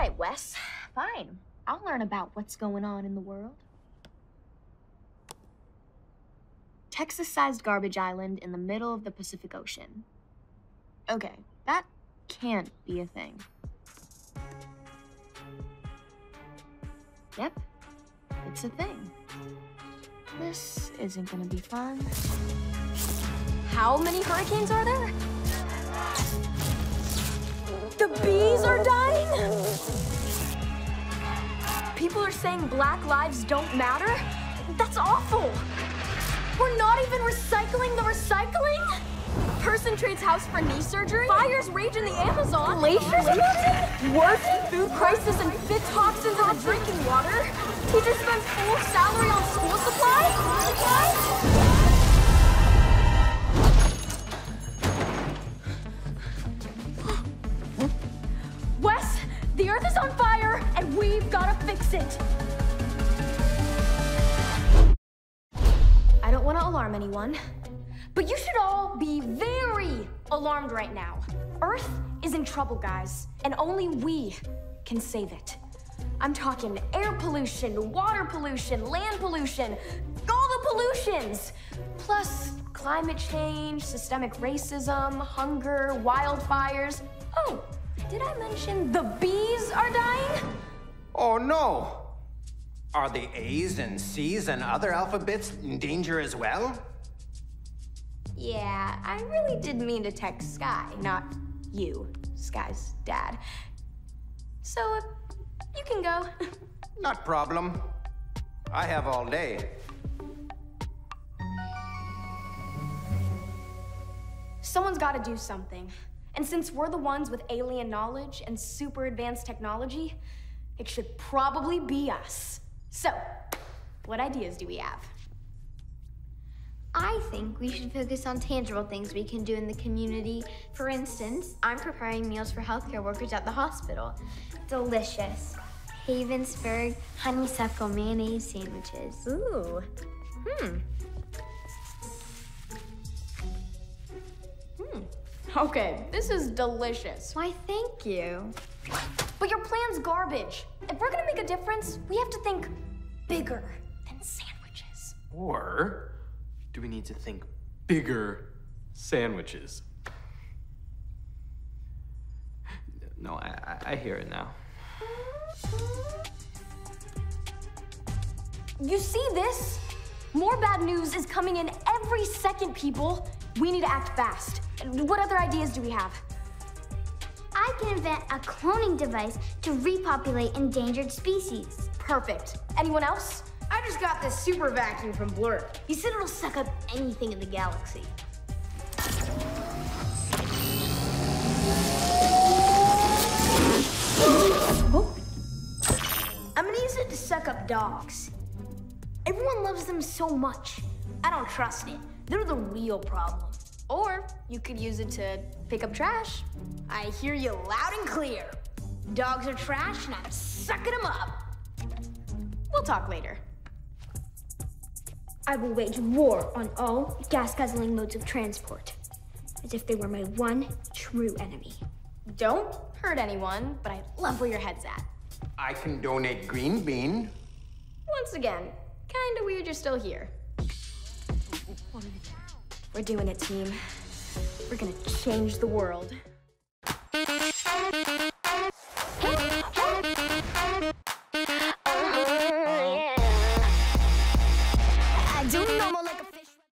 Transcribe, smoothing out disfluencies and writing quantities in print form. right, Wes. Fine. I'll learn about what's going on in the world. Texas-sized garbage island in the middle of the Pacific Ocean. Okay, that can't be a thing. Yep, it's a thing. This isn't gonna be fun. How many hurricanes are there? The bees are dying? People are saying black lives don't matter? That's awful! We're not even recycling the recycling? A person trades house for knee surgery? Fires rage in the Amazon? Glaciers melting? Worsening food prices and fit toxins in the drinking water? Teachers spend full salary on school supplies? Wes, the Earth is on fire and we've got to fix it. I don't want to alarm anyone, but you should all be very alarmed right now. Earth is in trouble, guys, and only we can save it. I'm talking air pollution, water pollution, land pollution, all the pollutions, plus climate change, systemic racism, hunger, wildfires. Oh, did I mention the bees are dying? Oh, no. Are the A's and C's and other alphabets in danger as well? Yeah, I really did mean to text Sky, not you, Sky's dad. So, you can go. Not problem. I have all day. Someone's gotta do something. And since we're the ones with alien knowledge and super advanced technology, it should probably be us. So, what ideas do we have? I think we should focus on tangible things we can do in the community. For instance, I'm preparing meals for healthcare workers at the hospital. Delicious. Havensburg Honeysuckle Mayonnaise Sandwiches. Ooh. Okay, this is delicious. Why, thank you. But your plan's garbage. If we're gonna make a difference, we have to think bigger than sandwiches. Or do we need to think bigger sandwiches? No, I hear it now. You see this? More bad news is coming in every second, people. We need to act fast. What other ideas do we have? I can invent a cloning device to repopulate endangered species. Perfect. Anyone else? I just got this super vacuum from Blurt. You said it'll suck up anything in the galaxy. Oh. I'm gonna use it to suck up dogs. Everyone loves them so much. I don't trust it. They're the real problem. Or you could use it to pick up trash. I hear you loud and clear. Dogs are trash and I'm sucking them up. We'll talk later. I will wage war on all gas-guzzling modes of transport, as if they were my one true enemy. Don't hurt anyone, but I love where your head's at. I can donate green bean. Once again, kinda weird you're still here. We're doing it, team. We're gonna change the world. I do know.